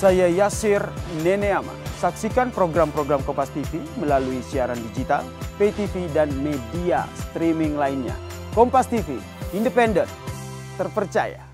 Saya Yasir Neneyama. Saksikan program-program Kompas TV melalui siaran digital, pay TV dan media streaming lainnya. Kompas TV, independen, terpercaya.